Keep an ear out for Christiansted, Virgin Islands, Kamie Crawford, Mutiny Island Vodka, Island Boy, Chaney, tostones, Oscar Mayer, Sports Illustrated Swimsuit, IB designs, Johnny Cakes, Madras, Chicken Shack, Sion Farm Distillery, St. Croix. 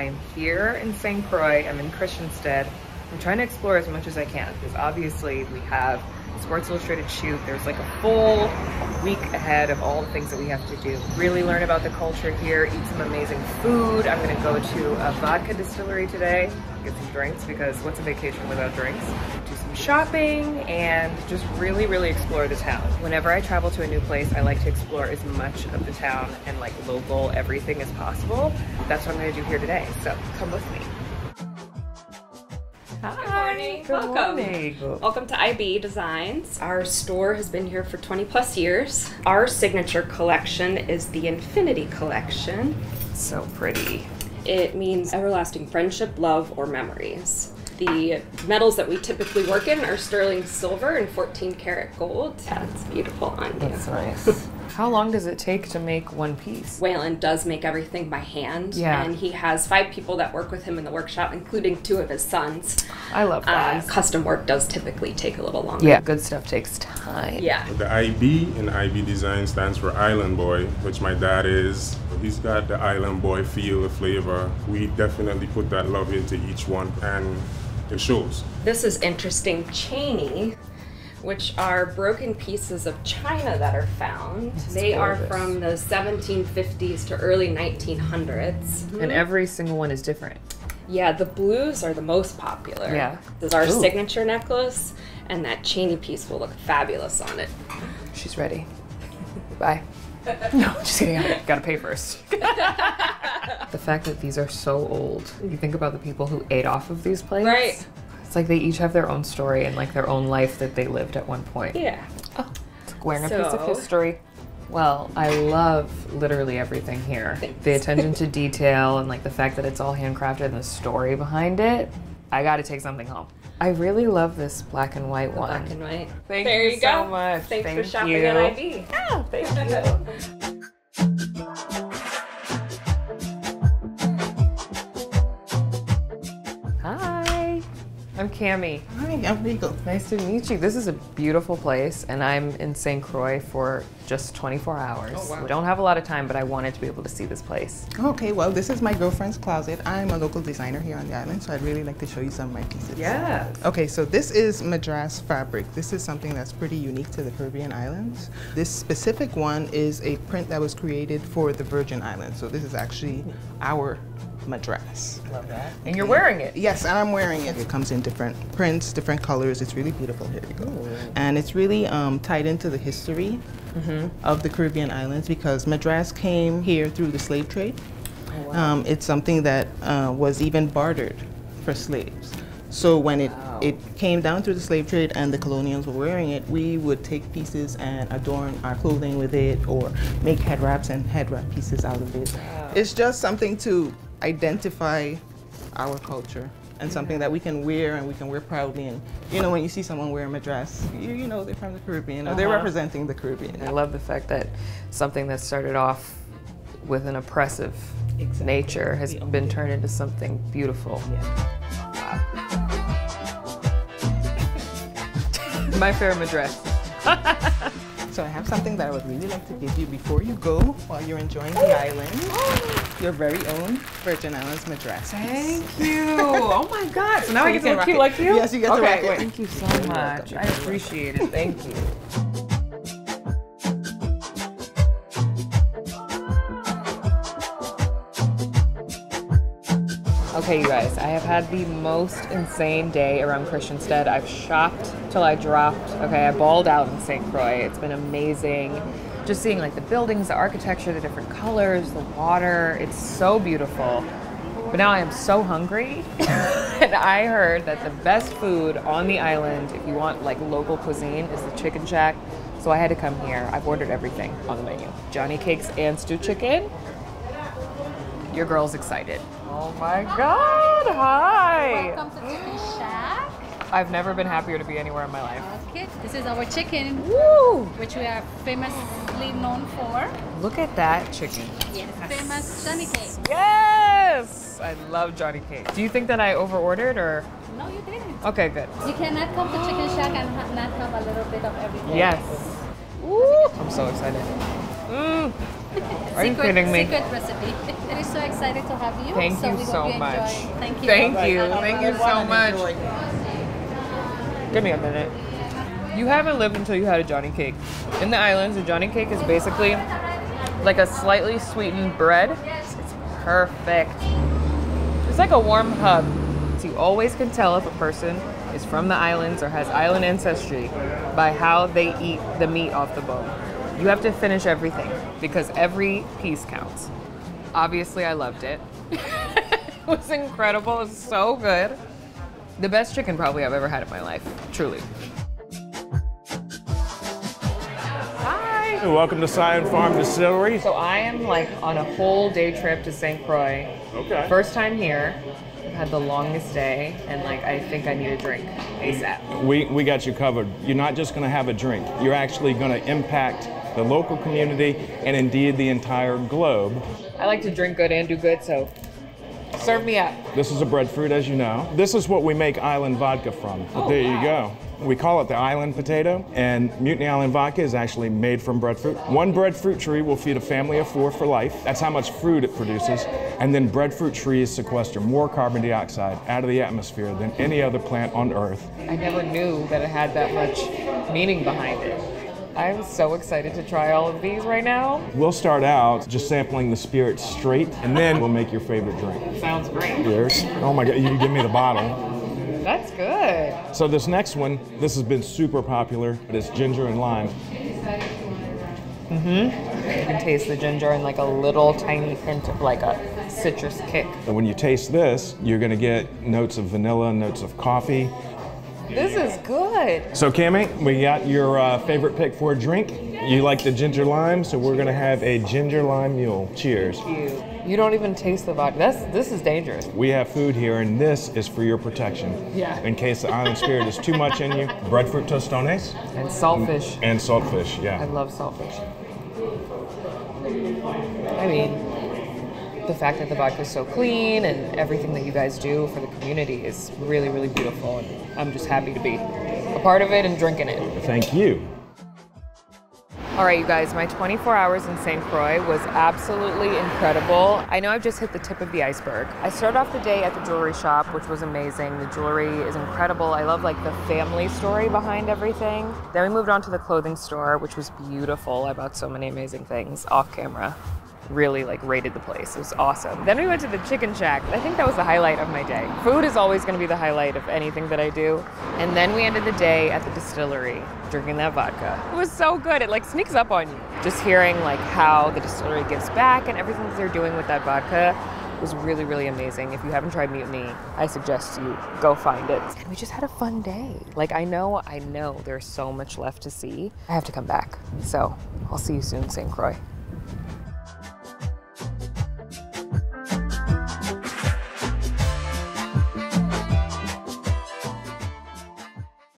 I'm here in St. Croix, I'm in Christiansted. I'm trying to explore as much as I can because obviously we have Sports Illustrated shoot. There's like a full week ahead of all the things that we have to do. Really learn about the culture here, eat some amazing food. I'm gonna go to a vodka distillery today, get some drinks because what's a vacation without drinks? Do some shopping and just really, really explore the town. Whenever I travel to a new place, I like to explore as much of the town and like local everything as possible. That's what I'm gonna do here today, so come with me. Hi. Good morning. Welcome to IB Designs. Our store has been here for 20+ years. Our signature collection is the Infinity Collection. So pretty. It means everlasting friendship, love, or memories. The metals that we typically work in are sterling silver and 14 karat gold. Yeah, it's beautiful on you. That's nice. How long does it take to make one piece? Waylon does make everything by hand. Yeah. And he has 5 people that work with him in the workshop, including 2 of his sons. I love that. Custom work does typically take a little longer. Yeah, good stuff takes time. Yeah. The IB in IB design stands for Island Boy, which my dad is. He's got the Island Boy feel, the flavor. We definitely put that love into each one and it shows. This is interesting. Chaney, which are broken pieces of china that are found. They are from the 1750s to early 1900s. Mm-hmm. And every single one is different. Yeah, the blues are the most popular. Yeah. This is our signature necklace, and that Chaney piece will look fabulous on it. She's ready. Bye. No, just kidding. I gotta pay first. The fact that these are so old, you think about the people who ate off of these plates. Right. It's like they each have their own story and like their own life that they lived at one point. Yeah. Oh, it's like wearing a piece of history. Well, I love literally everything here. Thanks. The attention to detail and like the fact that it's all handcrafted and the story behind it. I gotta take something home. I really love this black and white one. Black and white. Thank you so much. Thanks for shopping at IB. Yeah, thank you. I'm Cammie. Hi, I'm Regal. Nice to meet you. This is a beautiful place, and I'm in St. Croix for just 24 hours. Oh, wow. We don't have a lot of time, but I wanted to be able to see this place. Okay, well, this is my girlfriend's closet. I'm a local designer here on the island, so I'd really like to show you some of my pieces. Yeah. Okay, so this is Madras fabric. This is something that's pretty unique to the Caribbean islands. This specific one is a print that was created for the Virgin Islands, so this is actually our Madras. Love that. And you're wearing it. Yes, and I'm wearing it. It comes in different prints, different colors. It's really beautiful. Here you go. Ooh. And it's really tied into the history of the Caribbean islands because Madras came here through the slave trade. Oh, wow. It's something that was even bartered for slaves. So when it came down through the slave trade and the colonials were wearing it, we would take pieces and adorn our clothing with it or make head wraps and head wrap pieces out of it. Wow. It's just something to identify our culture and something that we can wear and we can wear proudly. And you know, when you see someone wearing a dress, you know they're from the Caribbean or they're representing the Caribbean. I love the fact that something that started off with an oppressive nature has been turned into something beautiful. Yeah. Wow. My fair Madras. So I have something that I would really like to give you before you go while you're enjoying the island. Oh. Your very own Virgin Islands Madras. Thank you. Oh my God. So now I get to look cute like you? Yes, you get to rock it. Thank you so much. I appreciate it. Thank you. Okay, you guys, I have had the most insane day around Christiansted. I've shopped till I dropped. Okay, I balled out in St. Croix. It's been amazing. Just seeing like the buildings, the architecture, the different colors, the water. It's so beautiful. But now I am so hungry. And I heard that the best food on the island, if you want like local cuisine, is the Chicken Shack. So I had to come here. I've ordered everything on the menu. Johnny Cakes and stew chicken. Your girl's excited. Oh my God, hi! Welcome to Chicken Shack. I've never been happier to be anywhere in my life. Okay. This is our chicken, which we are famously known for. Look at that chicken. Yes, famous Johnny Cakes. Yes! I love Johnny Cakes. Do you think that I overordered or? No, you didn't. Okay, good. You cannot come to Chicken Shack and not have a little bit of everything. Yes. Ooh. I'm so excited. Are you kidding me? Secret recipe. We're so excited to have you. Thank you so much. Thank you. Thank you. Thank you so much. Give me a minute. You haven't lived until you had a Johnny Cake. In the islands, a Johnny Cake is basically like a slightly sweetened bread. It's perfect. It's like a warm hug. So you always can tell if a person is from the islands or has island ancestry by how they eat the meat off the bone. You have to finish everything because every piece counts. Obviously, I loved it. It was incredible. It was so good. The best chicken probably I've ever had in my life, truly. Hi. Welcome to Sion Farm Distillery. So I am like on a whole day trip to St. Croix. Okay. First time here. Had the longest day, and like I think I need a drink ASAP. We got you covered. You're not just going to have a drink. You're actually going to impact the local community and indeed the entire globe. I like to drink good and do good, so serve me up. This is a breadfruit, as you know. This is what we make Island Vodka from. Oh, there wow. you go. We call it the island potato, and Mutiny Island Vodka is actually made from breadfruit. One breadfruit tree will feed a family of four for life. That's how much fruit it produces. And then breadfruit trees sequester more carbon dioxide out of the atmosphere than any other plant on Earth. I never knew that it had that much meaning behind it. I'm so excited to try all of these right now. We'll start out just sampling the spirits straight, and then we'll make your favorite drink. Sounds great. Cheers. Oh my God, you can give me the bottle. That's good. So this next one, this has been super popular, but it's ginger and lime. You can taste the ginger and like a little tiny hint of like a citrus kick. And when you taste this, you're gonna get notes of vanilla, notes of coffee. This is good. So Cammy, we got your favorite pick for a drink. You like the ginger lime, so we're gonna have a ginger lime mule. Cheers. Thank you. You don't even taste the vodka. This is dangerous. We have food here, and this is for your protection. Yeah. In case the island spirit is too much in you. Breadfruit tostones. And saltfish. And saltfish, yeah. I love saltfish. I mean, the fact that the vodka is so clean and everything that you guys do for the community is really, really beautiful. And I'm just happy to be a part of it and drinking it. Thank you. All right, you guys, my 24 hours in St. Croix was absolutely incredible. I know I've just hit the tip of the iceberg. I started off the day at the jewelry shop, which was amazing. The jewelry is incredible. I love like the family story behind everything. Then we moved on to the clothing store, which was beautiful. I bought so many amazing things off camera. Really like raided the place. It was awesome. Then we went to the Chicken Shack. I think that was the highlight of my day. Food is always going to be the highlight of anything that I do. And then we ended the day at the distillery drinking that vodka. It was so good. It like sneaks up on you. Just hearing like how the distillery gives back and everything that they're doing with that vodka was really, really amazing. If you haven't tried Mutiny, I suggest you go find it. And we just had a fun day. Like I know there's so much left to see. I have to come back. So I'll see you soon, St. Croix.